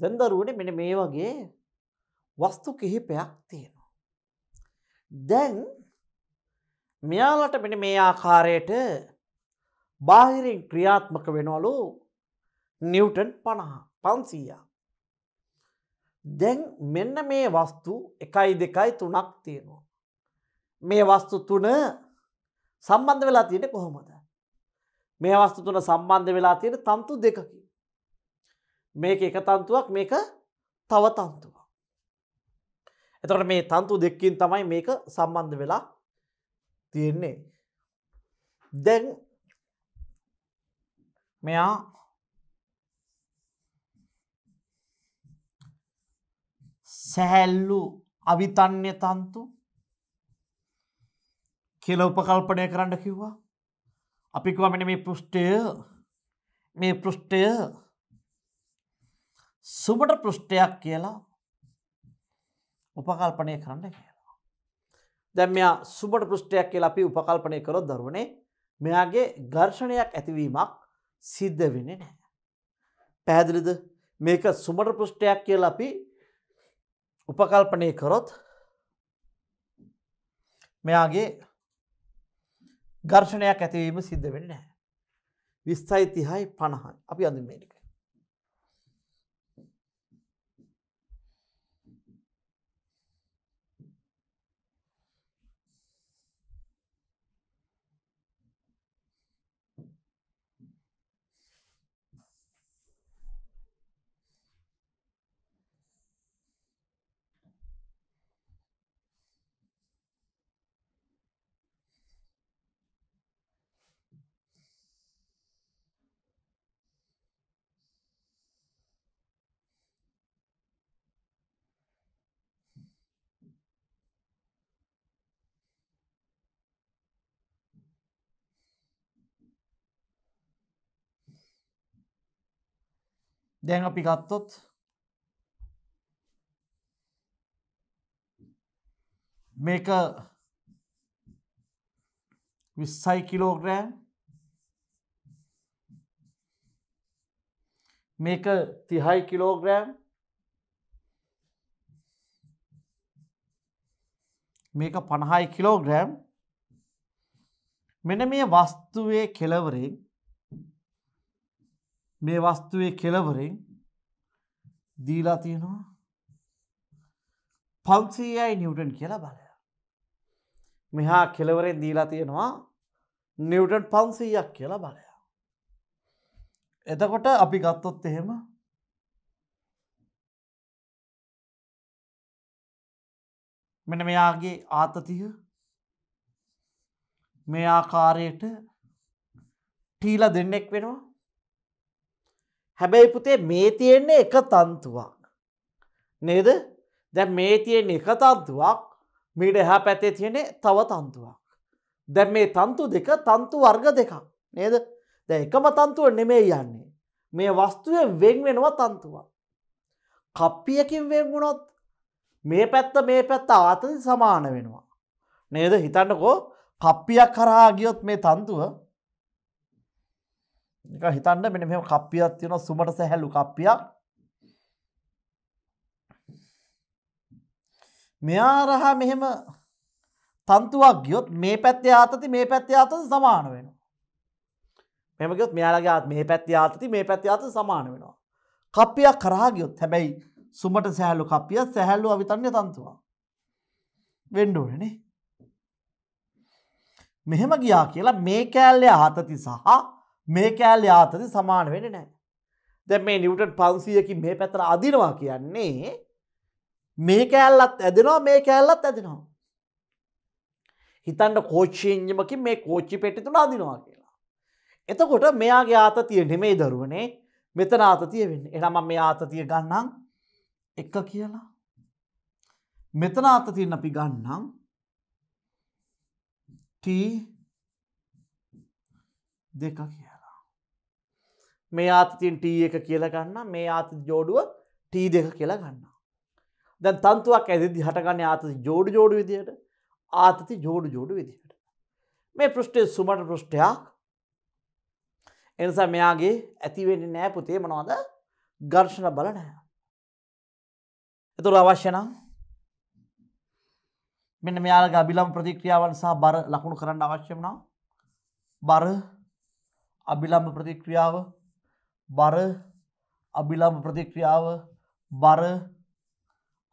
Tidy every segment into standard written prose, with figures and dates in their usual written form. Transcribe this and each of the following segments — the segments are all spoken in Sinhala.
දැන් දරුවනේ මෙන්න මේ වගේ වස්තු කිහිපයක් තියෙනවා. දැන් මෙයාලට මෙන්න මේ ආකාරයට බාහිරින් ක්‍රියාත්මක වෙනවලු නිව්ටන් 50 500ක්. දැන් මෙන්න මේ වස්තු 1 2 3ක් තියෙනවා. මේ වස්තු තුන සම්බන්ධ වෙලා තියෙන්නේ කොහොමද? මේ වස්තු තුන සම්බන්ධ වෙලා තියෙන තන්තු දෙකකින්. මේක එක තන්තුවක්, මේක තව තන්තුවක්. එතකොට මේ තන්තු දෙකකින් තමයි මේක සම්බන්ධ වෙලා තියෙන්නේ. දැන් මෙයා සැහැල්ලු අවිතන්්‍ය තන්තු කියලා උපකල්පනය කරන්න කිව්වා. අපි කිව්වා මෙන්න මේ පෘෂ්ඨය සුබට පෘෂ්ඨයක් කියලා උපකල්පනය කරන්න කියලා. දැන් මෙයා සුබට පෘෂ්ඨයක් කියලා අපි උපකල්පනය කරොත් දරුවනේ මෙයාගේ ඝර්ෂණයක් ඇතිවීමක් සිද්ධ වෙන්නේ නැහැ. පැහැදිලිද? මේක සුබට පෘෂ්ඨයක් කියලා අපි උපකල්පනය කරොත් මෙයාගේ ඝර්ෂණයක් ඇතිවීම සිද්ධ වෙන්නේ නැහැ. 20යි 30යි 50යි අපි අඳින්න මේක. දැන් අපි ගත්තොත් මේක 20 කිලෝග්‍රෑම්, මේක 30 කිලෝග්‍රෑම්, මේක 50 කිලෝග්‍රෑම්. මෙන්න මේ වස්තුවේ කෙලවරෙන් දීලා තියෙනවා 500යි නිව්ටන් කියලා බලය. මෙහා කෙලවරෙන් දීලා තියෙනවා නිව්ටන් 500ක් කියලා බලය. එතකොට අපි ගත්තොත් එහෙම මෙන්න මෙයාගේ ආතතිය මේ ආකාරයට ටීලා දෙන්නෙක් වෙනවා. හැබැයි පුතේ මේ තියෙන්නේ එක තන්තුවක් නේද? දැන් මේ තියෙන්නේ එක තන්තුවක්, මීට එහා පැත්තේ තියෙන්නේ තව තන්තුවක්. දැන් මේ තන්තු දෙක තන්තු වර්ග දෙකක් නේද? දැන් එකම තන්තුව නෙමෙයි යන්නේ. මේ වස්තුවේ වෙන් වෙනවා තන්තුවක්. කප්පියකින් වෙන් වුණොත් මේ පැත්ත ආතති සමාන වෙනවා නේද? හිතන්නකෝ කප්පියක් කරා ගියොත් මේ තන්තුව හිතන්න මෙන්න මෙහෙම කප්පියක් තියෙනවා, සුමට සැහැල්ලු කප්පියක්. මෙයා රහා මෙහෙම තන්තුවක් ගියොත් මේ පැත්තේ ආතති සමාන වෙනවා. මෙහෙම ගියොත් මෙයාලගේ මේ පැත්තේ ආතති සමාන වෙනවා. කප්පියක් කරා ගියොත් හැබැයි සුමට සැහැල්ලු කප්පිය සැහැල්ලු අවිතන්්‍ය තන්තුවක් වෙන්න ඕනේ නේ. මෙහෙම ගියා කියලා මේ කැලේ ආතති සහ මේ කැලේ ආතති සමාන වෙන්නේ නැහැ. දැන් මේ නිව්ටන් 500කින් මේ පැත්තට අදිනවා කියන්නේ මේ කැලලත් ඇදෙනවා මේ කැලලත් ඇදෙනවා. හිතන්න කෝච්චි එන්ජිමකින් මේ කෝච්චි පෙට්ටිය තුන අදිනවා කියලා. එතකොට මෙයාගේ ආතතිය නෙමෙයි දරුවනේ මෙතන ආතතිය වෙන්නේ. එහෙනම් මම මේ ආතතිය ගන්නම් 1 කියලා. මෙතන ආතතියෙන් අපි ගන්නම් T2 කියලා. මේ ආතතියෙන් T1 කියලා ගන්න, මේ ආතති ජෝඩුව T2 කියලා ගන්න. දැන් තන්තුවක් ඇදෙද්දි හටගන්නේ ආතති ජෝඩු ජෝඩු විදියට. මේ පෘෂ්ඨයේ සුමට පෘෂ්ඨයක්. එනිසා මෙයාගේ ඇති වෙන්නේ නැහැ පුතේ මොනවද? ඝර්ෂණ බල නැහැ. इतर आवाश्यना भिन्न में आलगा अभिलंब प्रतिक्रियावंश बार लखुण करंड आवश्यम ना बार अभिलंब प्रतिक्रिया बार अभिलंब प्रतिक्रिया बार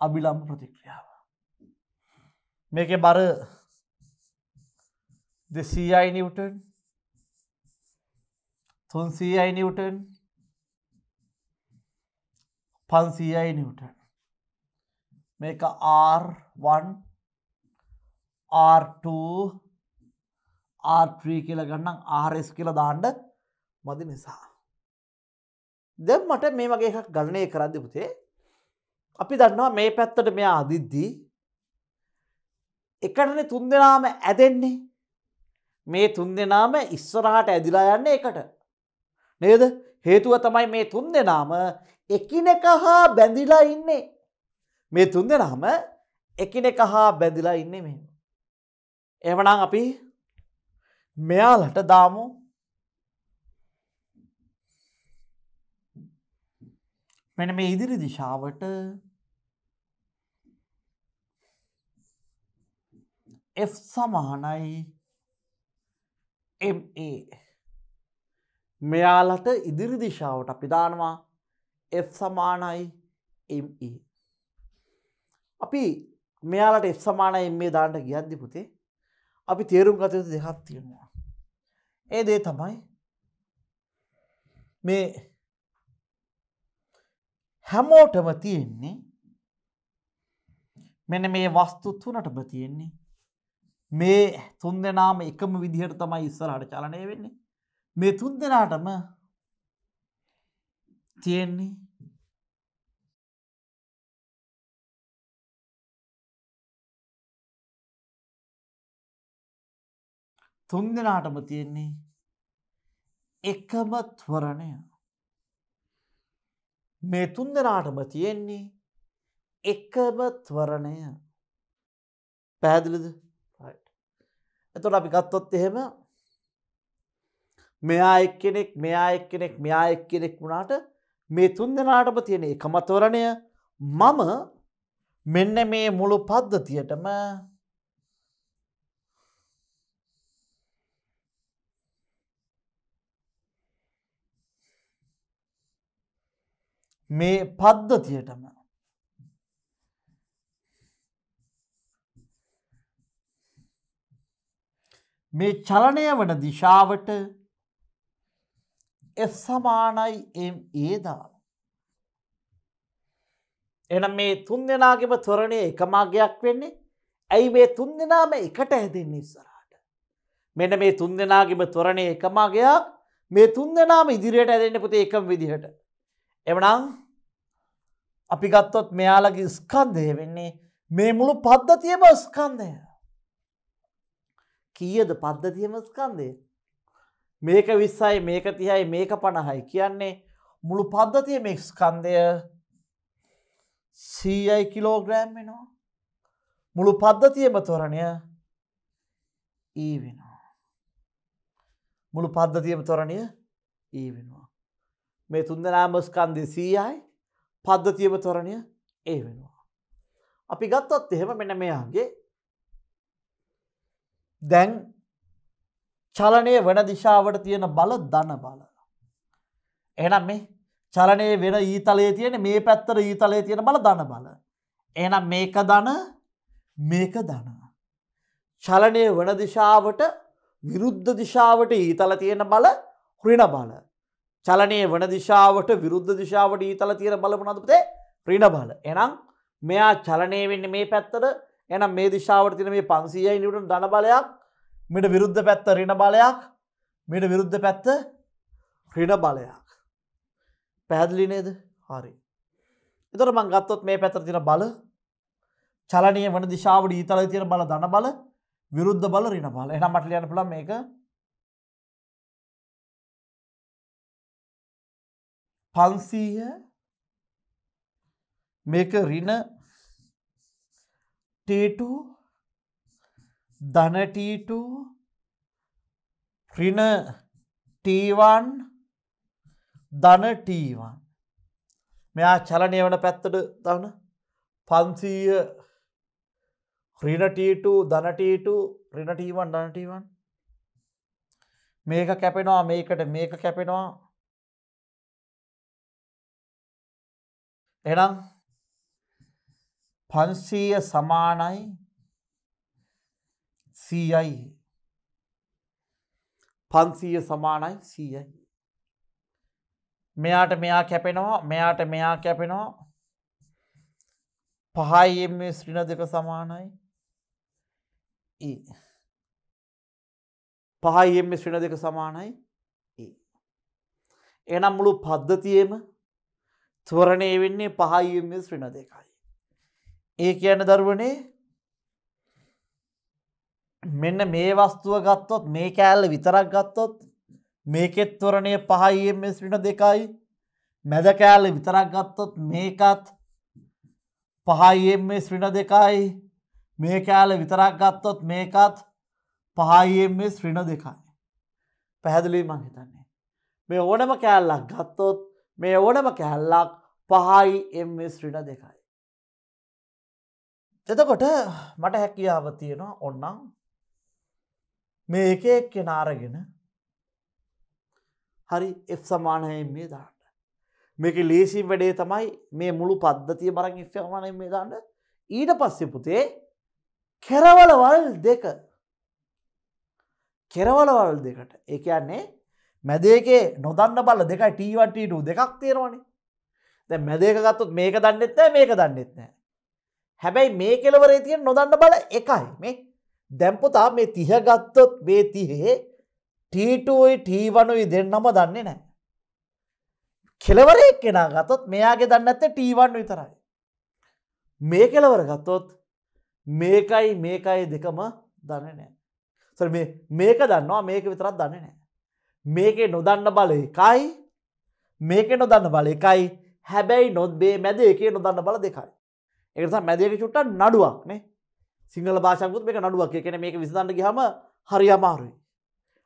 अभिलंब प्रतिक्रिया मेके बार दे CI न्यूटन थोन CI न्यूटन फन CI न्यूटन मेका R1 R2 R3 के लगना RS के दांड मदि निसा දැන් මට මේ වගේ එකක් ගණනය කරද්දී පුතේ අපි දන්නවා මේ පැත්තට මෙයා අදිද්දී එකටනේ තුන් දෙනාම ඇදෙන්නේ මේ තුන් දෙනාම ඉස්සරහට ඇදිලා යන්නේ එකට නේද හේතුව තමයි මේ තුන් දෙනාම එකිනෙක හා බැඳිලා ඉන්නේ මේ තුන් දෙනාම එකිනෙක හා බැඳිලා ඉන්නේ මෙහෙම එහෙමනම් අපි මෙයාලට දාමු मैंने मैं इधर दिशावट F समानाई MA मेयालट इधर दिशावट अपि दानवा F समानाई MA अपि मेयालट F समानाई MA दानट गियද්දි පුතේ අපි තේරුම් ගත යුතු දෙකක් තියෙනවා ඒ දෙය තමයි මේ හැමෝටම තියෙන්නේ මෙන්න මේ වස්තු තුනටම තියෙන්නේ මේ තුන් දෙනාම එකම විදිහට තමයි ඉස්සරහට චලනය වෙන්නේ මේ තුන් දෙනාටම තියෙන්නේ එකම ත්වරණය මේ තුන් දෙනාටම තියෙන්නේ එකම ත්වරණය පැහැදිලිද right එතකොට අපි ගත්තොත් එහෙම මෙයා එක්කෙනෙක් වුණාට මේ තුන් දෙනාටම තියෙන එකම ත්වරණය මම මෙන්න මේ මුළු පද්ධතියටම මේ පද්ධතියටම මේ චලණය වන දිශාවට F = MA දාන එහෙනම් මේ තුන් දෙනාගේම ත්වරණය එකම අගයක් වෙන්නේ ඇයි මේ තුන් දෙනාම එකට හැදෙන්නේ ඉස්සරහට මෙන්න මේ තුන් දෙනාගේම ත්වරණය එකම අගයක් මේ තුන් දෙනාම ඉදිරියට හැදෙන්නේ පුතේ එකම විදිහට එහෙනම් අපි ගත්තොත් මෙයාලගේ ස්කන්ධය වෙන්නේ මේ මුළු පද්ධතියම ස්කන්ධය කීයද පද්ධතියම ස්කන්ධය මේක 20යි මේක 30යි මේක 50යි කියන්නේ මුළු පද්ධතියම ස්කන්ධය 100යි කිලෝග්‍රෑම් වෙනවා මුළු පද්ධතියම ත්වරණය E වෙනවා මුළු පද්ධතියම ත්වරණය E වෙනවා මේ තුන් දෙනාම ස්කන්ධය 100යි පද්ධතියම ත්වරණය A වෙනවා. අපි ගත්තොත් එහෙම මෙන්න මෙයාගේ දැන් චලනයේ වෙන දිශාවට තියෙන බල ධන බල. එහෙනම් මේ චලනයේ වෙන ඊතලයේ තියෙන මේ පැත්තට ඊතලයේ තියෙන බල ධන බල. එහෙනම් මේක ධන. චලනයේ වෙන දිශාවට විරුද්ධ දිශාවට ඊතල තියෙන බල ඍණ බල. चलने वन दिशावट विरुद्ध दिशावट ईतल तीर बल पुनते ऋण बल ऐना मे आ चलने मे पेत्तर ऐना मे दिशावट तीन मे पंसी धन बलया मीड विरुद्ध पेत्त ऋण बलया मीड विरुद्ध पेत्त ऋण बलया पैदलीने हरी इधर मंग मे पेत्तर तीन बल चलने वन दिशावट ईतल तीन बल धन बल विरुद्ध बल ऋण बल ऐना मटल फुला मेक पंसीय मेक ऋण टी2 धन टी2 ऋण टी1 धन टी1 मैं आ चलने पेत्तड़ धन Panthi Rina T2, Dana T2, Rina T1, Dana T1. Make a capino, make it, make a capino. Enam Pansi Samanai CI Pansi Samanai CI. Meat mea capino, meat mea capino. पहाय में श्रीना देख समान है ए पहाय में श्रीना देख समान है ए एना मुलु पद्धति में त्वरणे एवन्ने पहाय में श्रीना देखाई एक यान दर्वणे मेन मे वस्तु गत्तोत मे काल वितरक गत्तोत मे के त्वरणे पहाय में श्रीना देखाई मेद काल वितरक गत्तोत मे कात पहाय में श्रीना देखाई मे काल वितराक गत्तोत मे कात पहाय में श्रीना देखाई पहदली मांगता ने मे ओणम काल लाग गत्तोत मे ओणम काल लाग पहाय में श्रीना देखाई එතකොට මට හැකියාව තියෙනවා ඕනම් මේ එක එක්කන අරගෙන හරි f = මේ දාන්න මේකේ ලේසි වැඩේ තමයි මේ මුළු පද්ධතිය බරන් ඉස්සෙ සමානයි මේ දාන්න ඊට පස්සේ පුතේ කෙරවලවල් දෙකට ඒ කියන්නේ මැදේකේ නොදන්න බල දෙකයි T1 T2 දෙකක් තියෙනවනේ දැන් මැදේක ගත්තොත් මේක දන්නෙත් නැහැ මේක දන්නෙත් නැහැ හැබැයි මේ කෙලවරේ තියෙන නොදන්න බල එකයි මේ දැන් පුතා මේ 30 ගත්තොත් මේ 30 T2යි T1යි දෙන්නම දන්නේ නැහැ කෙලවර එක්කෙනා ගත්තොත් මෙයාගේ දන්නේ නැත්තේ T1 විතරයි. මේ කෙලවර ගත්තොත් මේකයි මේකයි දෙකම දන්නේ නැහැ. සර් මේ මේක දන්නවා මේක විතරක් දන්නේ නැහැ. මේකේ නොදන්න බල එකයි මේකේ නොදන්න බල එකයි හැබැයි නොත් මේ මැද එකේ නොදන්න බල දෙකයි. ඒක නිසා මැදේක චුට්ටක් නඩුවක් නේ. සිංහල භාෂාවෙන් කිව්වොත් මේක නඩුවක්. ඒ කියන්නේ මේක විසඳන්න ගියාම හරි අමාරුයි.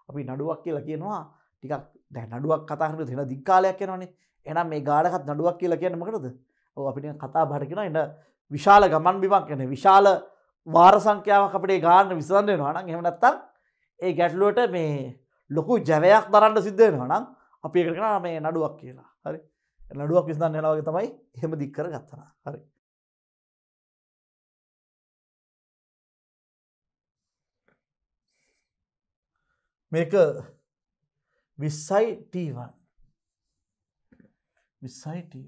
අපි නඩුවක් කියලා කියනවා ටිකක් දැන් නඩුවක් කතා කරනකොට එන දිග් කාලයක් යනවනේ. එහෙනම් මේ ගානකත් නඩුවක් කියලා කියන්නේ මොකටද? ඔව් අපිට කතා බහට කියනවා එන විශාල ගමන් බිමක් කියන්නේ විශාල වාර සංඛ්‍යාවක් අපිට ඒ ගාන විසඳන්න වෙනවා නම් එහෙම නැත්නම් ඒ ගැටලුවට මේ ලොකු ජවයක් දරන්න සිද්ධ වෙනවා නම් අපි ඒකට කියනවා මේ නඩුවක් කියලා. හරි. නඩුවක් විසඳන්න යනවා වගේ තමයි එහෙම දික් කරගත්තා. හරි. මේක 20යි T1 විස්සයි T1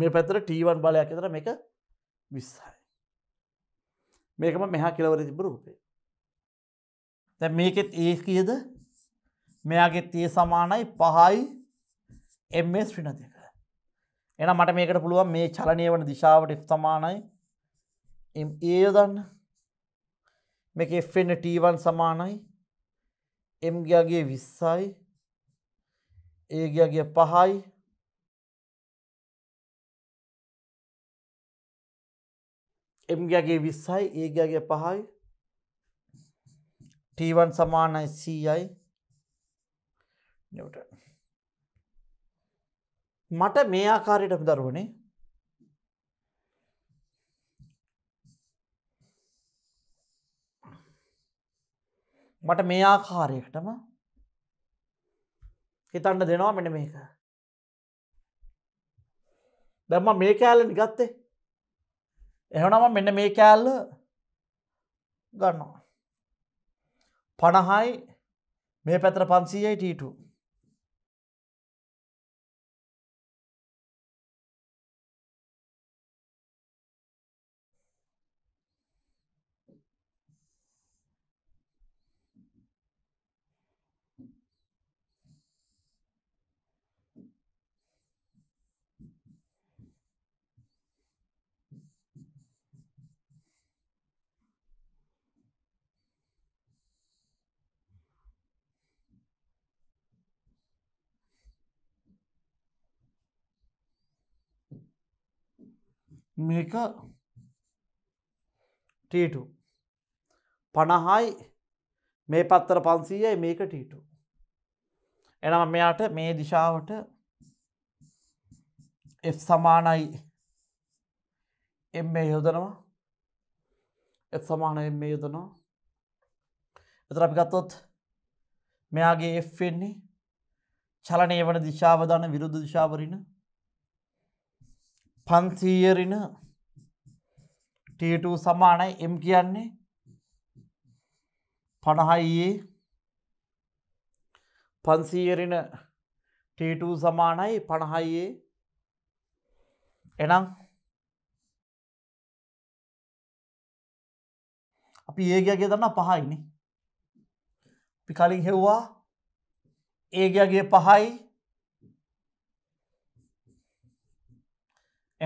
මේ පැත්තට T1 බලයක් විතර මේක 20යි මේකම මෙහා කෙලවරේ තිබුණු රූපේ දැන් මේකෙත් A කීයද මෙයාගේ 30 සමානයි 5යි ms ඍණ දෙක. එහෙනම් මට මේකට පුළුවන් මේ චලනීය වන දිශාවට f සමානයි ma යොදන්න. මේකේ f වෙන t1 සමානයි m ගියාගේ 20යි a ගියාගේ 5යි m ගියාගේ 20යි a ගියාගේ 5යි t1 සමානයි ci මට මේ ආකාරයට අපි දරුවනේ මට මේ ආකාරයකටම හිතන්න දෙනවා මෙන්න මේක දැන් මම මේ කැලණි ගත්තේ එහෙනම් මම මෙන්න මේ කැලල ගන්නවා 50යි මේ පැත්තට 500යි t2 මේක T2 50යි මේ පත්තර 500යි මේක T2 එහෙනම් මෙයාට මේ දිශාවට F සමානයි M යොදනවා F සමානයි M යොදනවා එතන අපි ගත්තොත් මෙයාගේ F වෙන්නේ චලනය වන දිශාව දන විරුද්ධ දිශාව ඍණ 500 ඍණ T2 සමානයි M කියන්නේ 50 500 ඍණ T2 සමානයි 50 එහෙනම් අපි A ගියා කියලා දන්නා 5යි නේ අපි කලින් හෙව්වා A ගියාගේ 5යි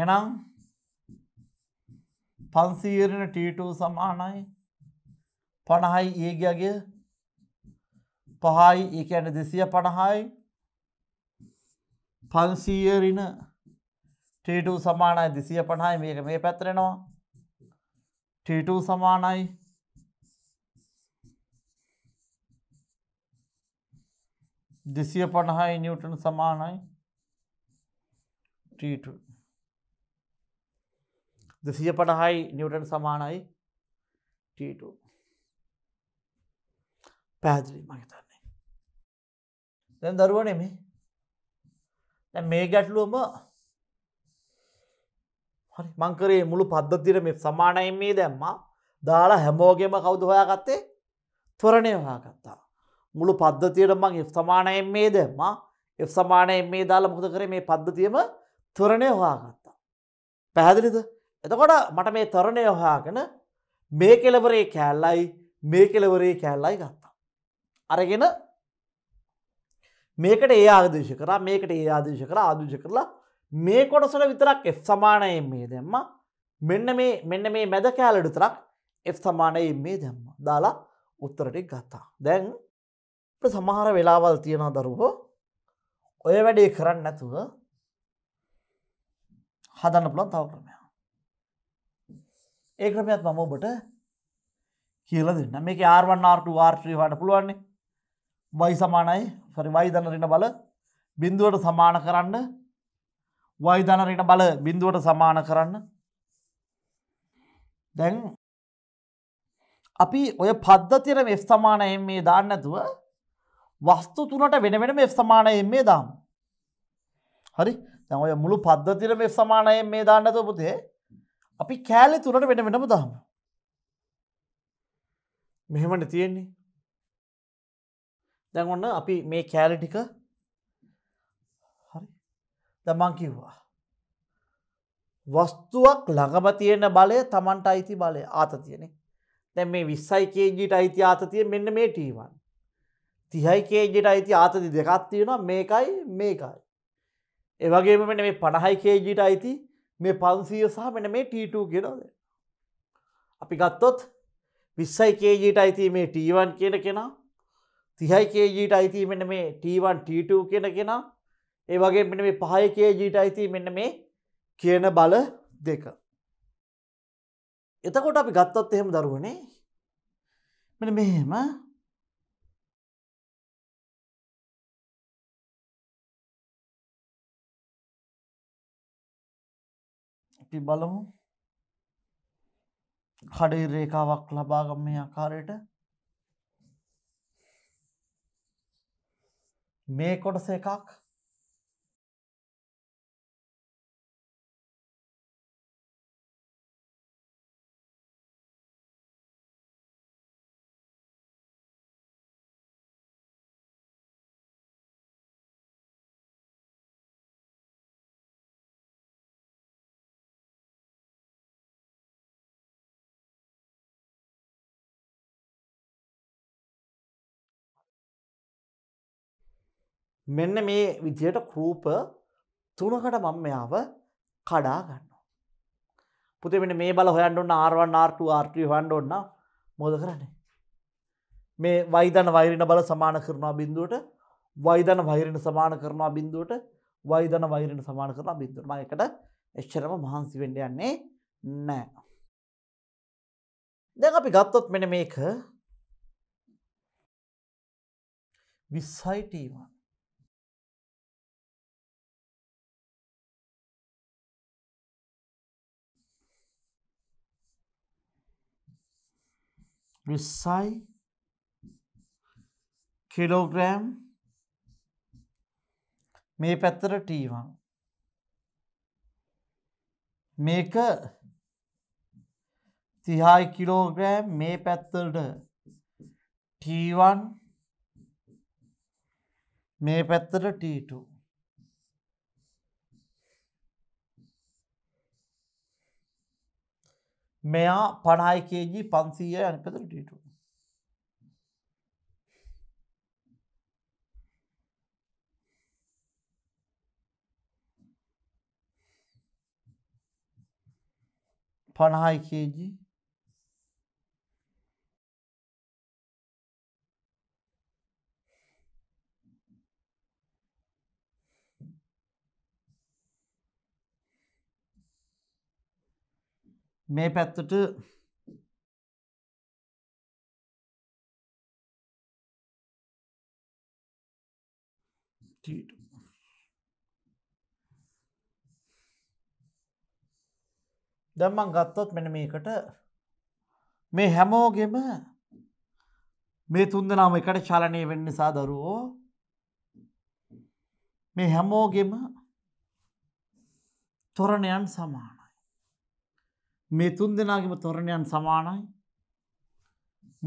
එහෙනම් 500 ඍණ T2 සමානයි 50යි A ගියාගේ 5යි ඒ කියන්නේ 250යි 500 ඍණ T2 සමානයි 250යි මේක මේ පැත්තට එනවා T2 සමානයි 250 न्यूटन समानයි T2 250 न्यूटन समानයි T2 පැහැදිලි මම හිතන්නේ දැන් දරුවනේ මේ දැන් මේ ගැටලුවම හරි මම කරේ මුළු පද්ධතියේ මේ සමානයි මේ දැම්මා දාලා හැමෝගෙම කවුද හොයාගත්තේ ත්වරණය හොයාගත්තා මුළු පද්ධතියට මම F සමානයි M දැම්මා F සමානයි M දාලා මොකද කරේ මේ පද්ධතියම ත්වරණය හොයාගත්තා පැහැදිලිද එතකොට මට මේ ත්වරණය හොයාගෙන මේ කෙලවරේ කැලලයි මේ කෙලවරේ කැලලයි ගත්තා අරගෙන මේකට A ආදේශ කරා මේකට A ආදේශ කරා ආදේශ කරලා මේ කොටසල විතරක් F සමානයි M දැම්මා මෙන්න මේ මැද කැලලට විතරක් F සමානයි M දැම්මා දාලා උත්තරට ගත්තා දැන් සමහර වෙලාවල් තියෙනවා දරුවෝ ඔය වැඩේ කරන්නේ නැතුව හදන්න පුළුවන් තව ක්‍රමයක්. ඒ ක්‍රමයක් මම ඔබට කියලා දෙන්නම්. මේකේ R1 R2 R3 වඩ පුළුවන් නේ. y සමානයි sorry y ධන ඍණ බල බිඳුවට සමාන කරන්න y ධන ඍණ බල බිඳුවට සමාන කරන්න. දැන් අපි ඔය පද්ධතියේ F සමාන M මේ දාන්න නැතුව वस्तु तुनट वेन वेनम F समान M दाम हरी दाम मुलु पद्धतिर F समान M दान तो बोते अभी कैले तुनट वेन वेनम दाम मेहमान तीयन्नी दाम वन्ना अभी मे कैले ठीक हरी दामां की हुआ वस्तुअक लगमतीय न बाले तमंट आई थी बाले आततीय ने दाम मे 20 केजी टाई थी आततीय मेन मे टीवान 30 kg ටයි ආතති දෙකක් තියෙනවා මේකයි මේකයි. ඒ වගේම මෙන්න මේ 50 kg ටයි මේ 500 සහ මෙන්න මේ T2 කියනවාද? අපි ගත්තොත් 20 kg ටයි මේ T1 කියන කෙනා 30 kg ටයි මෙන්න මේ T1 T2 කියන කෙනා ඒ වගේම මෙන්න මේ 5 kg ටයි මෙන්න මේ කියන බල දෙක. එතකොට අපි ගත්තොත් එහෙම දරුවනේ මෙන්න මෙහෙම බලමු කඩේ රේඛාවක් ලබා ගන්න මේ ආකාරයට මේ කොටස එකක් මෙන්න මේ විදියට රූප තුනකට මම මෙයාව කඩා ගන්නවා. පුතේ මෙන්න මේ බල හොයන්න ඕන R1 R2 R3 හොයන්න ඕන නම් මොකද කරන්නේ? මේ y ධන y ඍණ බල සමාන කරනවා බිඳුවට y ධන y ඍණ සමාන කරනවා බිඳුවට y ධන y ඍණ සමාන කරනවා බිඳුවට මම එකට එච්චරම මහන්සි වෙන්න යන්නේ නැහැ. දැන් අපි ගත්තොත් මෙන්න මේක 20යි t1 20 किलोग्राम මේ පැත්තට t1 මේක 30 කිලෝග්‍රෑම් මේ පැත්තට t1 මේ පැත්තට t2 මෙයා 50 kg 500 අනිත් පැත්තට t2 50 kg මේ පැත්තට t2 දැන් මම ගත්තොත් මෙන්න මේකට මේ හැමෝගෙම මේ තුන් දෙනාම එකට චලනය වෙන්න නිසා දරුවෝ මේ හැමෝගෙම තොරණයන් සමානයි. මේ තුන් දෙනාගේම තොරණයන් සමානයි.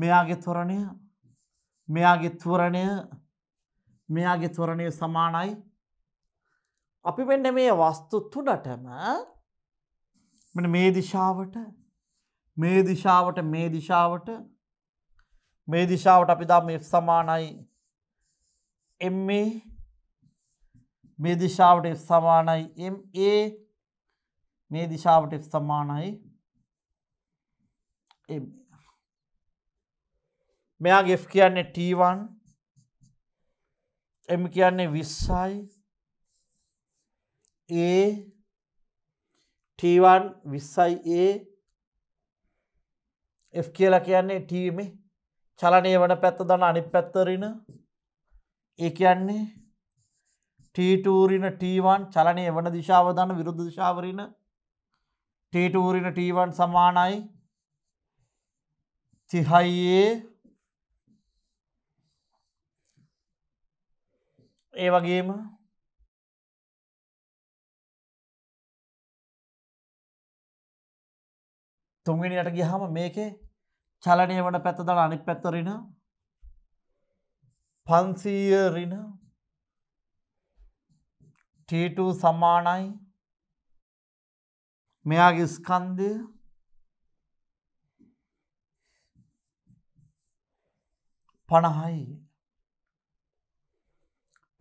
මෙයාගේ තොරණය මෙයාගේ තොරණය සමානයි. අපි මෙන්න මේ වස්තු තුනටම මෙන්න මේ දිශාවට අපි දාමු f සමානයි ma, මේ දිශාවට f සමානයි ma, මේ දිශාවට f සමානයි m. මෙයාගේ f කියන්නේ t1, m කියන්නේ 20යි, a t1 20 a, f කියලා කියන්නේ t මේ චලනය වෙන පැත්ත දාන අනිත් පැත්ත ඍණ, ඒ කියන්නේ t2 ඍණ t1 චලනය වෙන දිශාව දාන විරුද්ධ දිශාව ඍණ, t2 ඍණ t1 සමානයි 30 a. ඒ වගේම තුන්වෙනියට ගියාම මේකේ චලනය වෙන පැත්ත දාලා අනිත් පැත්ත ඍණ 500 ඍණ t2 සමානයි මෙයාගේ ස්කන්ධය පණහයි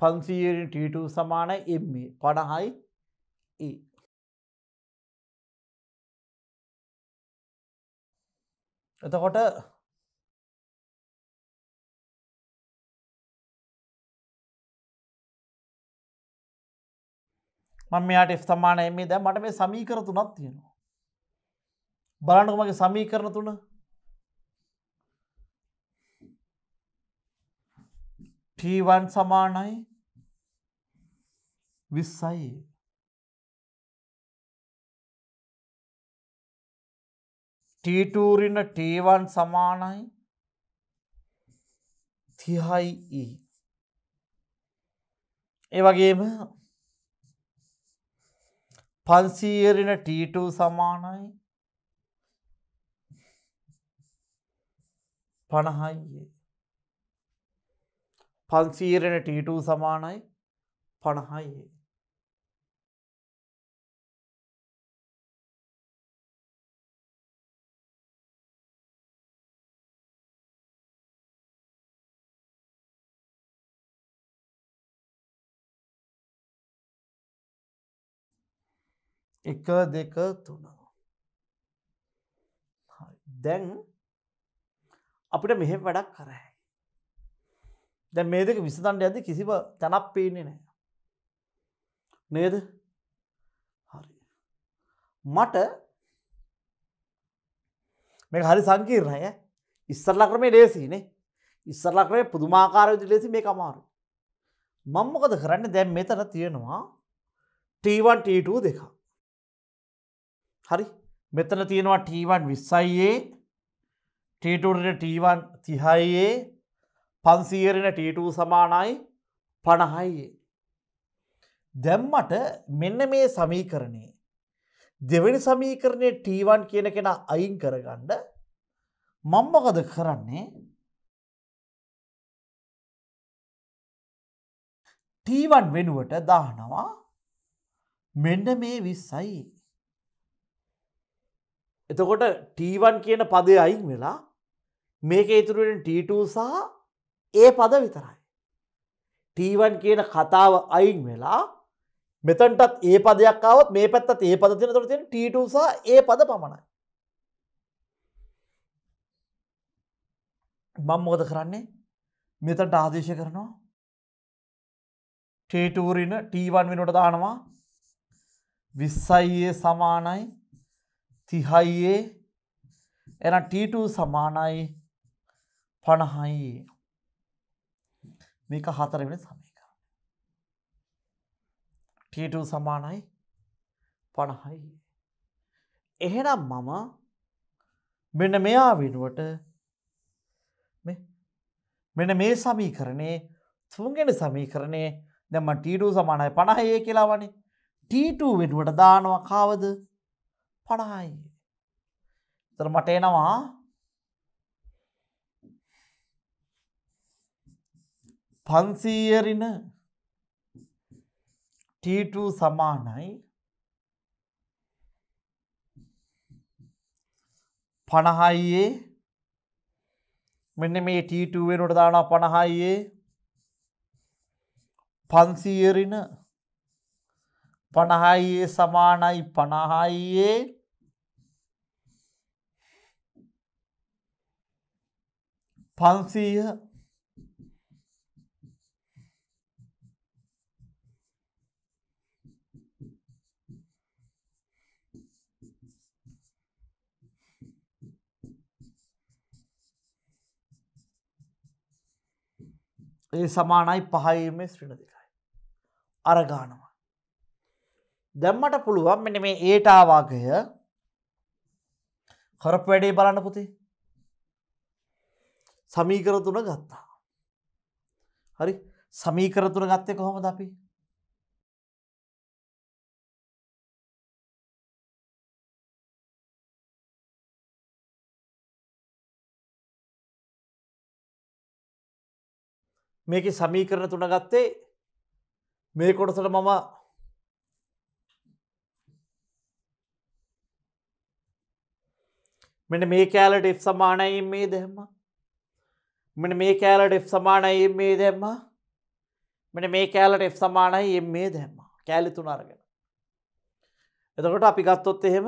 500 ඍණ t2 සමානයි m පණහයි e. එතකොට මම මෙයාට f සමාන m දැන් මට මේ සමීකරණ තුනක් තියෙනවා. බලන්නකො මගේ සමීකරණ තුන. t1 සමානයි 20යි. t2 ඍණ t1 සමානයි 30e. ඒ වගේම 500 ඍණ t2 සමානයි 50e. 500 ඍණ t2 සමානයි 50e. එක දෙක තුන. දැන් අපිට මෙහෙම වැඩක් කරා. දැන් මේ දෙක විසඳන්න යද්දි කිසිම තැනක් පේන්නේ නැහැ. නේද? හරි. මට මේක හරි සංකීර්ණයි ඈ. ඉස්සරලා ක්‍රමේ ලේසි නේ. ඉස්සරලා ක්‍රමේ පුදුමාකාර විදිහට ලේසි, මේක අමාරුයි. මම මොකද කරන්නේ දැන් මෙතන තියෙනවා T1 T2 දෙක. හරි. මෙතන තියෙනවා T1 20යි T2 T1 30යි 500 T2 සමානයි 50යි. දැන් මට මෙන්න මේ සමීකරණේ දෙවෙනි සමීකරණේ T1 කියන කෙනා අයින් කරගන්න මම මොකද කරන්නේ T1 වෙනුවට දානවා මෙන්න මේ 20යි. එතකොට T1 කියන පදය අයින් වෙලා මේකේ ඉතුරු වෙන T2 සහ ඒ පද විතරයි. T1 කියන කතාව අයින් වෙලා මෙතනටත් ඒ පදයක් ආවොත් මේ පැත්තත් ඒ පද තියෙන. එතකොට තියෙන T2 සහ ඒ පද පමණයි. මම මොකද කරන්නේ? මෙතනට ආදේශ කරනවා T2 රින T1 වෙනුවට දානවා 20 සමානයි 30යි එන T2 සමානයි 50යි. මේක හතරවෙනි සමීකරණය. T2 සමානයි 50යි. එහෙනම් මම මෙන්න මෙයා වෙනුවට මේ මෙන්න මේ සමීකරණේ තුන්වෙනි සමීකරණේ දැන් මම T2 සමානයි 50යි කියලා වනේ. T2 වෙනුවට දානවා කාවද? 50යි. ඒතර මට එනවා පන්සීයරින T2 සමානයි 50යි මෙන්න මේ T2 වෙනුවට දානවා 50යි 500රින 50යි සමානයි 50යි 500 ඒ සමානයි 5යි මේ ශ්‍රේණ දෙකයි. අර ගන්නවා. දැන් මට පුළුවන් මෙන්න මේ ඒටා වාගය කරපු වැඩේ බලන්න පුතේ. සමීකරණ තුන ගත්තා. හරි. සමීකරණ තුන ගත්තේ කොහොමද අපි? මේකේ සමීකරණ තුන ගත්තේ මේ කොටසට මම මෙන්න මේ කැලට f සමානයි මේ දැම්මා. මෙන්න මේ කැලට f සමානයි මේ දැම්මා. මෙන්න මේ කැලට f සමානයි මේ දැම්මා. කැලේ තුන අරගෙන. එතකොට අපි ගත්තොත් එහෙම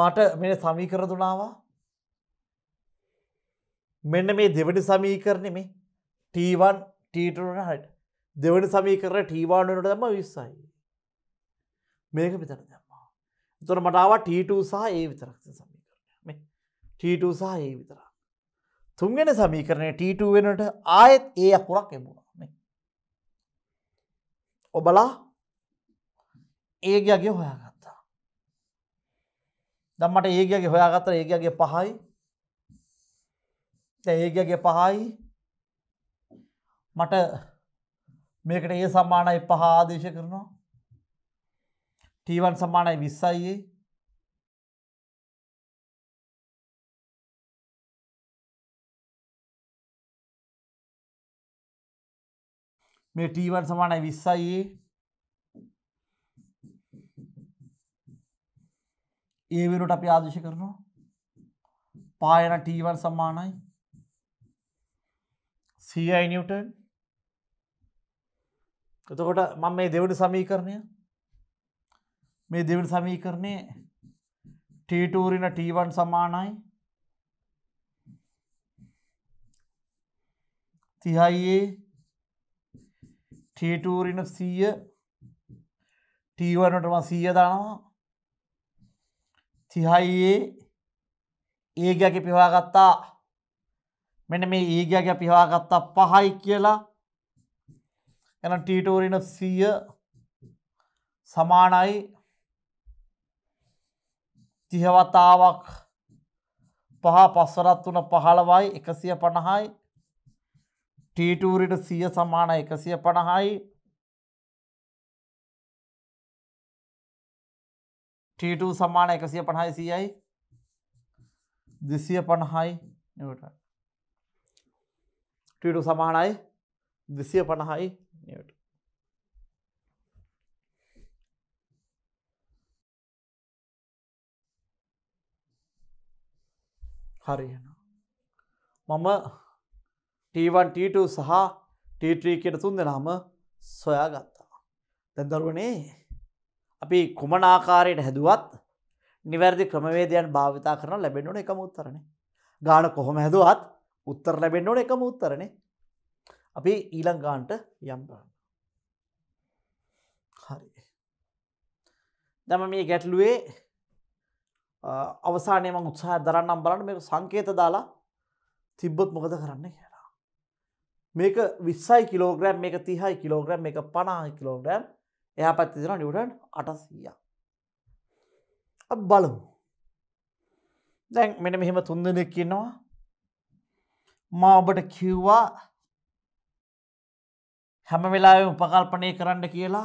මට මේ සමීකරණ තුන ආවා. මෙන්න මේ දෙවෙනි සමීකරණේ මේ T1 T2 වලට දෙවෙනි සමීකරණේ T1 වලට දැම්ම 20යි. මේක විතර දැම්මා. ඒතර මට ආවා T2 සහ A විතරක් සමීකරණය. මේ T2 සහ A විතරක්. තුන්වෙනි සමීකරණේ T2 වෙනකොට ආයෙත් A අකුරක් එමුණා. මේ ඔබලා A ගියාගේ හොයාගන්න. දැන් මට ඒ ගියාගේ හොයාගත්තා ඒ ගියාගේ 5යි. දැන් ඒ ගියාගේ 5යි. මට මේකට A සමානයි 5 ආදේශ කරනවා. T1 සමානයි 20යි. මේ T1 සමානයි 20යි. A වෙනුවට අපි ආදේශ කරනවා පායන T1 සමානයි CI නිව්ටන්. එතකොට මම මේ දෙවෙනි සමීකරණය T2 ඍණ T1 සමානයි तिहाई टीटूरी सी टी वन सी तिहाई एग्या के पिवागत्ता मैंने में एग्या के पिवागत्ता पहाई केला टीटूरी सी समानाई तिहवतावक पहा पसरत्तुन पहालवाई एकसिय पणहाई टीटूरी सीय समान एकसिय पणहाई टीटू समान एकसिय पणहाई सी आई दिसिय पणहाई न्यूटन टीटू समान आई दिसिय पणहाई न्यूटन හරියනවා මම t1 t2 සහ t3 කියන තුන් දෙනාම සොයාගත්තා. දැන් දරුවනේ අපි කුමන ආකාරයට හැදුවත් නිවැරදි ක්‍රමවේදයන් භාවිතා කරන ලැබෙන්න ඕන එකම උත්තරනේ. ගාන කොහොම හැදුවත් උත්තර ලැබෙන්න ඕන එකම උත්තරනේ. අපි ඊළඟ ගානට යම් බලන්න. හරි. දැන් මම මේ ගැටලුවේ අවසානයේ මම උත්සාහය දරන්නම් බලන්න මේක සංකේත දාලා තිබ්බොත් මොකද කරන්න කියලා. මේක 20 කිලෝග්‍රෑම් මේක 30 කිලෝග්‍රෑම් මේක 50 කිලෝග්‍රෑම් එහා පැත්තේ තියෙනවා නිව්ටන් 800ක්. අපි බලමු. දැන් මෙන්න මෙහෙම තුන් දෙනෙක් ඉන්නවා. මා ඔබට කිව්වා හැම වෙලාවෙම උපකල්පනය කරන්න කියලා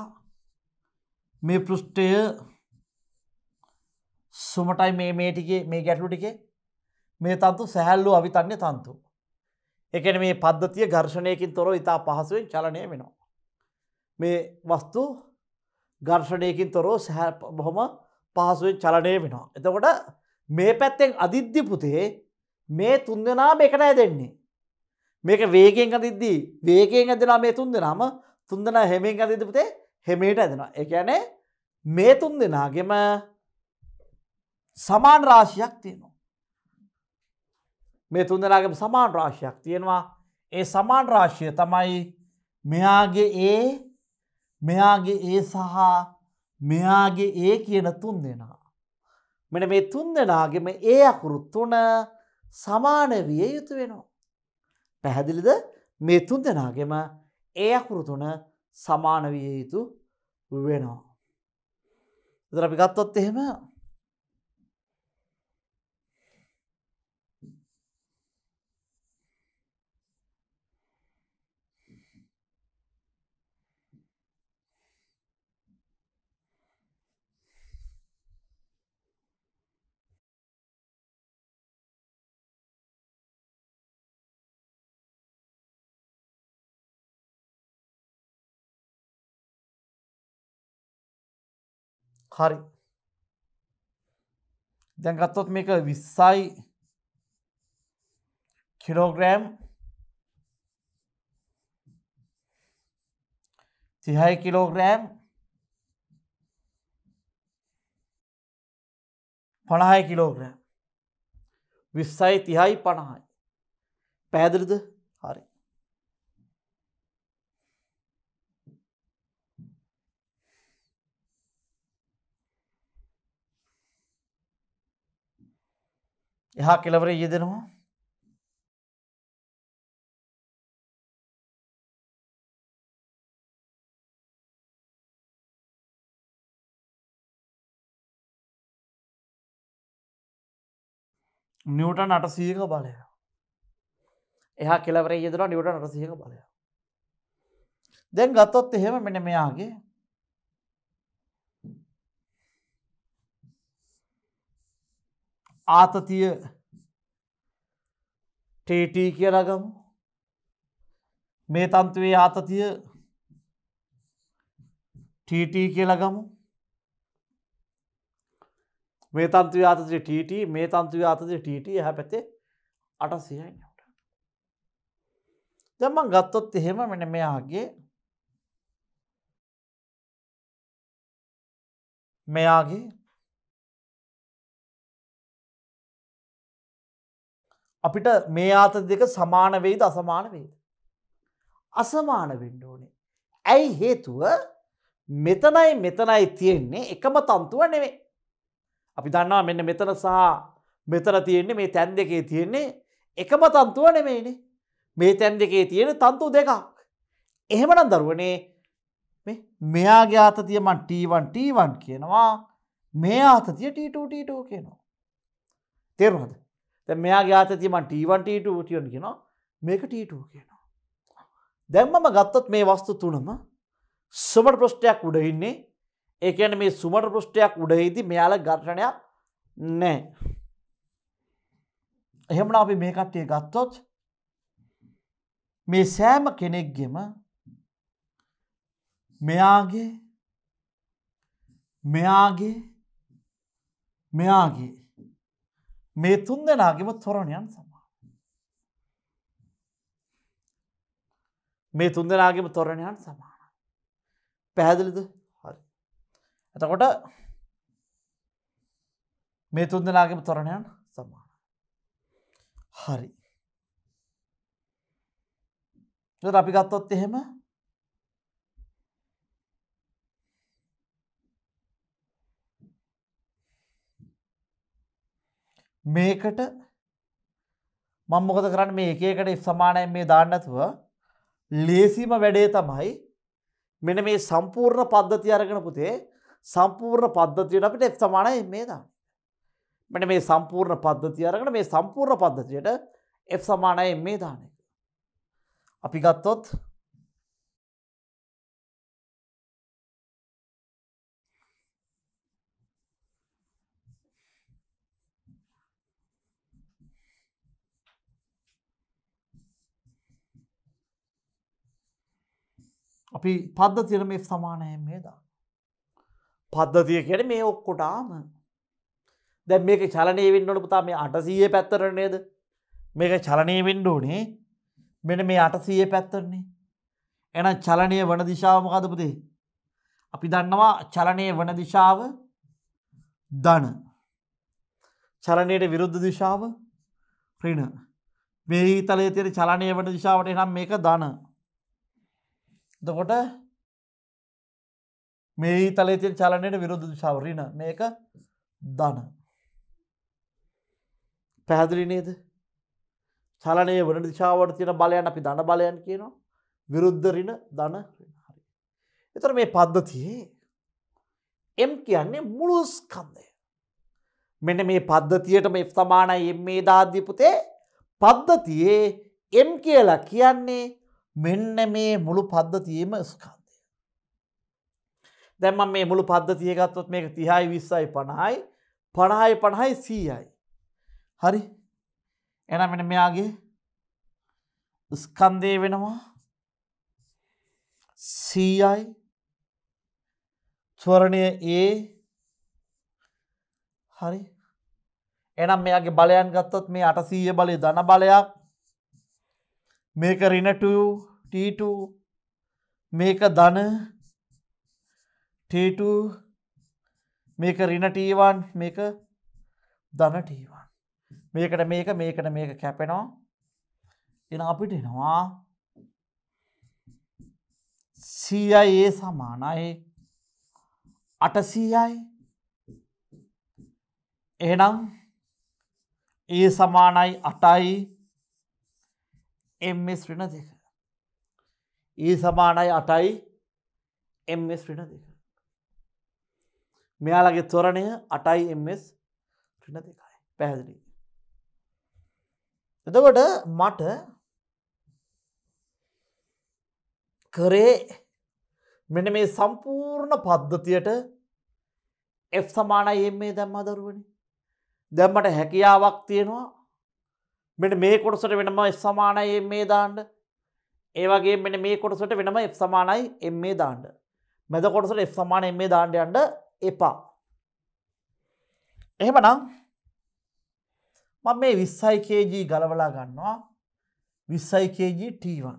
මේ පෘෂ්ඨය सुमटाई मे टिके मे गैटलू टिके मे तंतु सहलू अवितान्य तंतु एक मे पद्धतिय घर्षणे किन तोरो इता पहसु चलने मिनो मे वस्तु घर्षणे किन तोरो सह बहुम पहसु चलने मिनो इतकोट मे पैत्ते अदिद्दि पुते मे तुंदेना मेकना देन्नी मेक वेगेंग दिद्दि वेगेंग दिना मे तुंदेनाम तुंदेना हेमेंग दिद्दि पुते हेमेट दिना ए කියන්නේ මේ තුන් දෙනාගේම समान राशियक तीनों मे तुंदे आगे समान राशियक तीनवा ए समान राशि तमाई मे आगे ए सहा मे आगे ए किए तुंदे ना मैंने मे तुंदे आगे मैं ए अकुरुतुन समान वे युतवेनो पहले द मे तुंदे आगे मैं ए अकुरुतुन समान वे युतु वेनो इधर अभी गात होते हैं मैं හරි දැන් ගත්තොත් මේක 20යි කිලෝග්‍රෑම් 30 කිලෝග්‍රෑම් 50 කිලෝග්‍රෑම් 20යි 30යි 50යි පැහැදිලිද හරි यहाँ किलवरे ये दिन हो न्यूटन 800 का बाल है यहाँ किलवरे ये दिन हो न्यूटन 800 का बाल है देन गतोत्ते हैं मैंने में आगे आततीय टेटी के रगम मेतांतवे आततीय टीटी के लगम मेतांतवे आततीय टीटी मेतांतवे आततीय टीटी यहाँ पे 800 है जब मैं गत्तोते हैं मैंने में आगे අපිට මේ ආතති දෙක සමාන වෙයිද අසමාන වෙයිද අසමාන වෙන්න ඕනේ. ඇයි හේතුව මෙතනයි මෙතනයි තියෙන්නේ එකම තන්තුව නෙවෙයි. අපි දන්නවා මෙන්න මෙතන සහ මෙතන තියෙන්නේ මේ තැන් දෙකේ තියෙන්නේ එකම තන්තුව නෙමෙයිනේ. මේ තැන් දෙකේ තියෙන තන්තු දෙකක්. එහෙමනම් දරුවනේ මේ මෙයාගේ ආතතිය මම T1 T1 කියනවා. මේ ආතතිය T2 T2 කියනවා. තේරුණාද? දැන් මෙයාගේ ආතතිය මම T1 T2 කියනවා. මේක T2 කියනවා. දැන් මම ගත්තොත් මේ වස්තු තුනම සුමට ප්‍රශ්ටයක් උඩ ඉන්නේ. ඒ කියන්නේ මේ සුමට ප්‍රශ්ටයක් උඩ ඉදී මෙයාල ඝර්ෂණයක් නැහැ. එහෙමනම් අපි මේ කට්ටිය ගත්තොත් මේ සෑම කෙනෙක්ගෙම මෙයාගේ මේ තුන් දෙනාගේම තොරණයන් සමානයි. මේ තුන් දෙනාගේම තොරණයන් සමානයි. පැහැදිලිද? හරි. එතකොට මේ තුන් දෙනාගේම තොරණයන් සමානයි. හරි. එතකොට අපි ගත්තොත් එහෙම මේකට මම මොකද කරන්නේ මේ එක එකට සමානයි මේ දාන්න නැතුව ලේසිම වැඩේ තමයි මෙන්න මේ සම්පූර්ණ පද්ධතිය අරගෙන පුතේ සම්පූර්ණ පද්ධතියට අපිට F සමානයි මේ දාන්න. මෙන්න මේ සම්පූර්ණ පද්ධතිය අරගෙන මේ සම්පූර්ණ පද්ධතියට F සමානයි මේ දාන එක. අපි ගත්තොත් අපි පද්ධතියට මේ සමානයි මේ දාන. පද්ධතිය කියන්නේ මේ ඔක්කොටම. දැන් මේක චලනය වෙන්න ඕන පුතා මේ 800 පැත්තට නේද? මේක චලනය වෙන්න ඕනේ මෙන්න මේ 800 පැත්තටනේ. එහෙනම් චලනය වන දිශාව මොකද පුතේ? අපි දන්නවා චලනය වන දිශාව ධන. චලනයට විරුද්ධ දිශාව ඍණ. මේ තලයේ තියෙන චලනය වන දිශාවට එහෙනම් මේක ධන. එතකොට මේ තලයේ තියෙන චලනයට විරුද්ධ දිශාව ඍණ. මේක ධන. පැහැදිලි නේද? චලනයේ වන දිශාවට තියෙන බලයන් අපි ධන බලයන් කියනවා. විරුද්ධ ඍණ ධන ඍණ. හරි. ඒතර මේ පද්ධතියේ M කියන්නේ මුළු ස්කන්ධය. මෙන්න මේ පද්ධතියට මේ F සමානයි M දාද්දී පුතේ පද්ධතියේ M කියලා කියන්නේ මෙන්න මේ මුළු පද්ධතියේම ස්කන්ධය. දැන් මම මේ මුළු පද්ධතිය ගත්තොත් මේක 30යි 20යි 50යි 50යි 50යි 100යි. හරි. එහෙනම් මෙන්න මෙයාගේ ස්කන්ධය වෙනවා 100යි ත්වරණය A. හරි. එහෙනම් මෙයාගේ බලයන් ගත්තොත් මේ 800 බලය ධන බලයක්. මේක ඍණ 2 T2 මේක ධන T2 මේක ඍණ T1 මේක ධන T1 මේකට මේක මේකට මේක කැපෙනවා. එහෙනම් අපිට එනවා CI සමානයි 800යි. එහෙනම් A සමානයි 8යි MS ඍණ 2. E සමානයි 8යි MS ඍණ 2. මෙයාලගේ තොරණය 8යි MS ඍණ 2යි. පැහැදිලි. එතකොට මට කරේ මෙන්න මේ සම්පූර්ණ පද්ධතියට F සමානයි M දැම්මා දරුවනේ. දැන් මට හැකියාවක් තියෙනවා මෙන්න මේ කොටසට වෙනම F සමානයි M දාන්න. ඒ වගේම මෙන්න මේ කොටසට වෙනම F සමානයි M දාන්න. මැද කොටසට F සමානයි M දාන්න යන්න එපා. එහෙමනම් මම මේ 20 kg ගලවලා ගන්නවා 20 kg T1.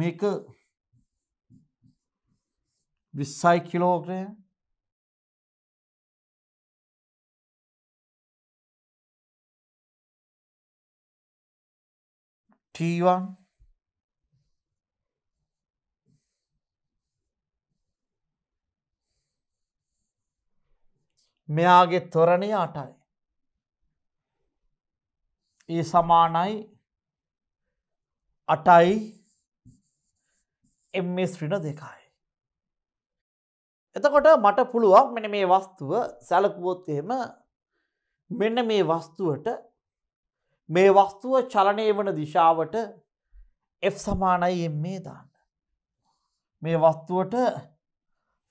මේක 20 kg T1 में आगे त्वरणीय हटाए, ये समान आई अटाई एम एस ऋण देखाए එතකොට මට පුළුවන් මෙන්න මේ වස්තුව සැලකුවොත් එහෙම මෙන්න මේ වස්තුවට මේ වස්තුව චලණය වන දිශාවට f = ma දාන්න. මේ වස්තුවට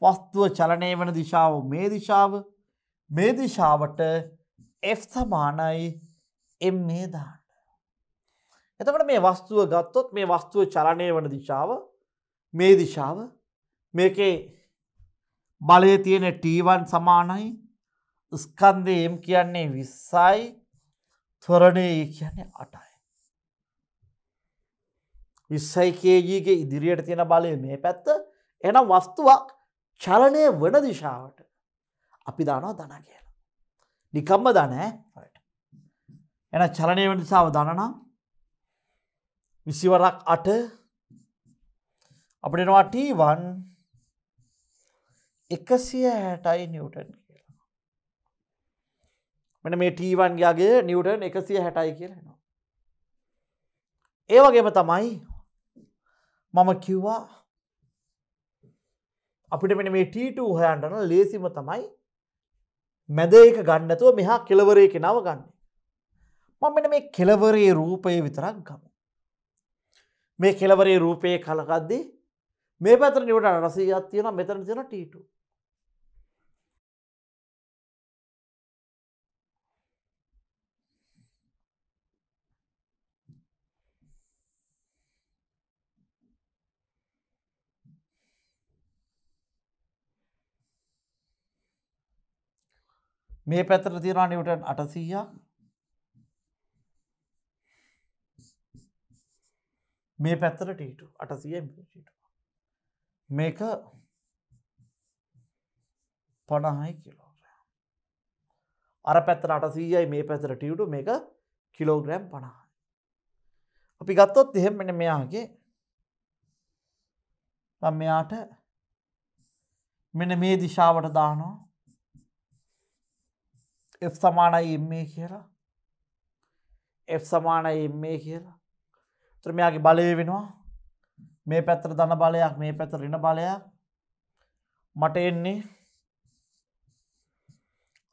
වස්තුව චලණය වන දිශාව මේ දිශාවට f = ma දාන්න. එතකොට මේ වස්තුව ගත්තොත් මේ වස්තුව චලණය වන දිශාව මේකේ බලයේ තියෙන T1 සමානයි ස්කන්ධය M කියන්නේ 20යි ත්වරණය කියන්නේ 8යි 20 kg ගේ ඉදිරියට තියෙන බලය මේ පැත්ත එහෙනම් වස්තුවක් චලනය වෙන දිශාවට අපි දානවා ධන කියලා නිකම්ම ධන ඈ එහෙනම් චලනය වෙන දිශාව ධන නම් 20 වරක් 8 අපිට එනවා T1 160යි न्यूटन मैंने मे T1 गे आगे न्यूटन 160යි කියලා එනවා. ඒ වගේම තමයි මම කිව්වා අපිට මෙන්න මේ T2 හොයන්න නම් ලේසිම තමයි මැද එක ගන්න නැතුව මෙහා කෙළවරේ කෙනාව ගන්න. මම මෙන්න මේ කෙළවරේ රූපය විතරක් ගමු. මේ කෙළවරේ රූපයේ කලකද්දී මේ පැත්තට න්‍රිවටන 80ක් තියෙනවා මෙතන තියෙනවා T2. මේ පැත්තට තියෙනවා න්‍රිවටන 800ක් මේ පැත්තට T2 800 T2 මේක 50යි කිලෝග්‍රෑම් අර පැත්තට 800යි මේ පැත්තට T2 මේක කිලෝග්‍රෑම් 50යි අපි ගත්තොත් එහෙම මෙන්න මෙයාගේ මම මෙයාට මෙන්න මේ දිශාවට දානවා F = ma කියලා F = ma කියලා ඒතර මෙයාගේ බලය වෙනවා මේ පැත්තට ධන බලයක් මේ පැත්තට ඍණ බලයක් මට එන්නේ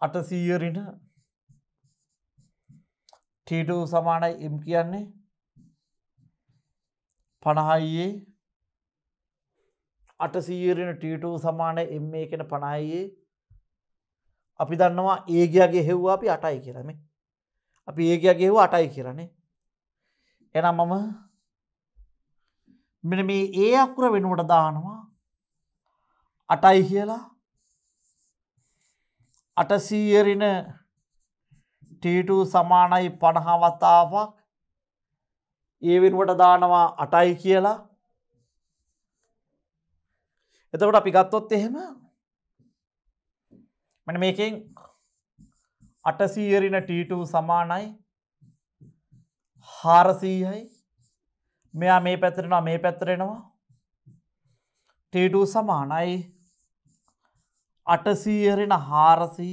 800 ඍණ T2 = m කියන්නේ 50යි 800 ඍණ T2 = ma කියන 50යි අපි දන්නවා a ගියාගේ හෙව්වා අපි 8යි කියලා නේ අපි a ගියාගේ හෙව්වා 8යි කියලා නේ එහෙනම් මම මෙන්න මේ a අකුර වෙනුවට දානවා 8යි කියලා 800 ඍණ T2 = 50 වතාවක් a වෙනුවට දානවා 8යි කියලා එතකොට අපි ගත්තොත් එහෙම මෙන්න මේකෙන් 800 ඍණ T2 = 400යි මෙයා මේ පැත්තට එනවා මේ පැත්තට එනවා T2 = 800 ඍණ 400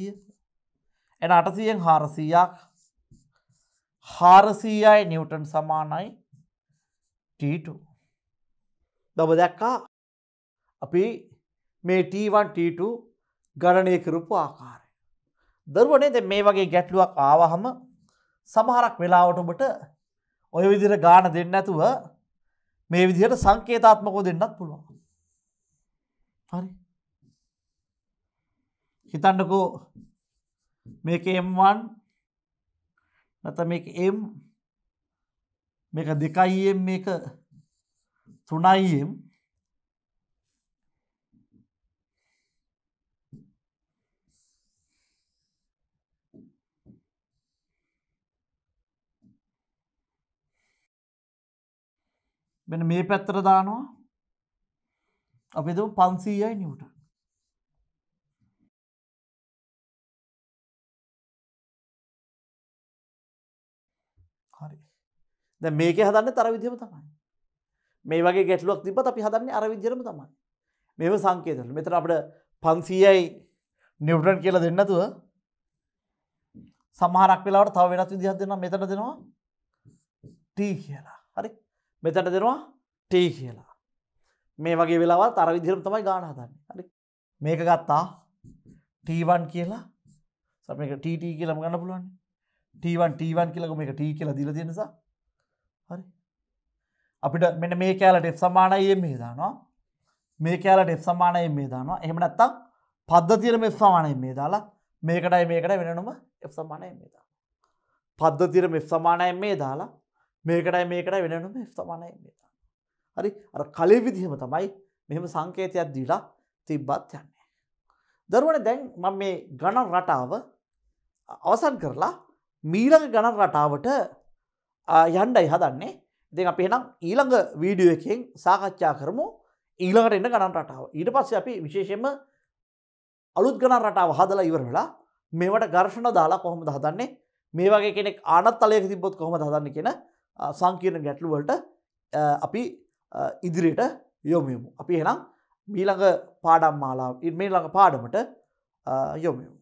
එන 800න් 400ක් 400යි නිව්ටන් සමානයි T2 ඔබ දැක්කා අපි මේ T1 T2 ගණනය කරපු ආකාරය දරුවනේ දැන් මේ වගේ ගැටලුවක් ආවහම සමහරක් වෙලාවට ඔබට ඔය විදිහට ගාන දෙන්න නැතුව මේ විදිහට සංකේතාත්මකව දෙන්නත් පුළුවන්. හරි. හිතන්නකෝ මේක M1 නැත්නම් මේක M මේක 2M මේක 3M මෙන්න මේ පැත්තට දානවා අපි හිතමු 500යි නිව්ටන් හරි දැන් මේකේ හදන්නේ තර විදියම තමයි. මේ වගේ ගැටලුවක් තිබ්බත් අපි හදන්නේ අර විදියම තමයි. මේව සංකේතවල. මෙතන අපිට 500යි නිව්ටන් කියලා දෙන්න නැතුව සමහරක් වෙලාවට තව වෙනත් විදිහක් දෙනවා. මෙතන දෙනවා t කියලා. හරි. මෙතන දෙනවා t කියලා. මේ වගේ වෙලාවත් අර විදිහම තමයි ගාන හදන්නේ. හරි. මේක ගත්තා t1 කියලා. සම මේක tt කියලා ගන්න පුළුවන්. t1 කියලා මේක t කියලා දීලා තියෙන නිසා හරි. අපිට මෙන්න මේ කැලට f සමානයි m දානවා. මේ කැලට f සමානයි m දානවා. එහෙම නැත්තම් පද්ධතියම f සමානයි m දාලා මේකටයි වෙනනම f සමානයි m දානවා. පද්ධතියම f සමානයි m දාලා මේකටයි වෙනනම f සමානයි m දානවා. හරි. අර කලේ විදිහම තමයි මෙහෙම සංකේතයක් දීලා තිබ්බත් යන්නේ. දරුවනේ දැන් මම මේ ගණන් රටාව අවසන් කරලා මීළඟ ගණන් රටාවට යන්නයි හදන්නේ. ඉතින් අපි එහෙනම් ඊළඟ වීඩියෝ එකෙන් සාකච්ඡා කරමු ඊළඟට එන ගණන් රටාව. ඊට පස්සේ අපි විශේෂයෙන්ම අලුත් ගණන් රටාව හදලා ඉවර වෙලා මේවට ඝර්ෂණ දාලා කොහොමද හදන්නේ? මේ වගේ කෙනෙක් ආනත් තලයක තිබ්බොත් කොහොමද හදන්නේ කියන සංකීර්ණ ගැටලු වලට අපි ඉදිරියට යොමු වෙමු. අපි එහෙනම් මීළඟ පාඩම් මාලාව මීළඟ පාඩමට යොමු වෙමු.